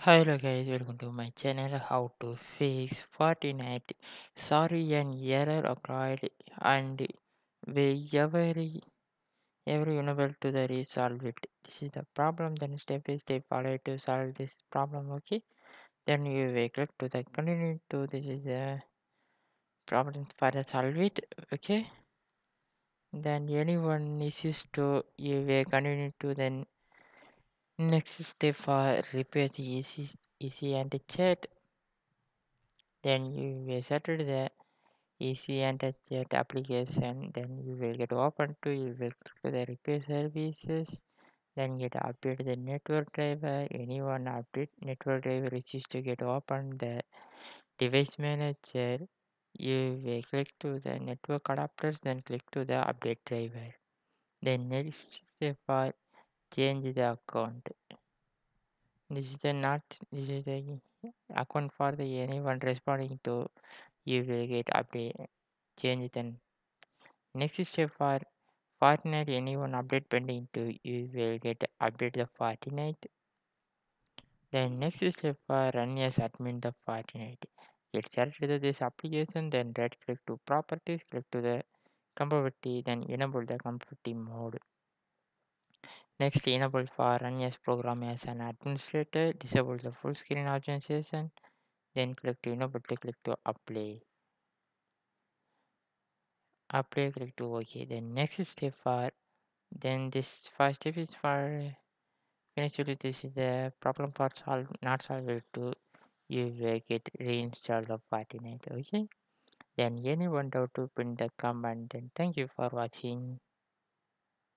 Hello guys, welcome to my channel. How to fix Fortnite sorry an error occurred and we every unable to the resolve it. This is the problem. Then step by step follow to solve this problem. Okay, then you will click to the continue to this is the problem for the solve it. Okay, then anyone issues to you will continue to then next step for repair the easy anti-cheat. Then you will settle the easy anti-cheat application. Then you will get open to you will click to the repair services. Then get update the network driver. Anyone update network driver is to get open the device manager. You will click to the network adapters. Then click to the update driver. Then next step for change the account. This is the account for the anyone responding to you will get update change. Then next step for Fortnite anyone update pending to you will get update the Fortnite. Then next step for run as admin the Fortnite. Get selected to this application, then right click to properties, click to the compatibility, then enable the compatibility mode. Next, enable for run as program as an administrator. Disable the full screen optimization. Then click to enable to click to apply. Apply, click to OK. Then next step for then this first step is for finish with this is the problem for solve not solved to you will get reinstall the Fortnite. Okay. Then anyone doubt to print the command. Then thank you for watching.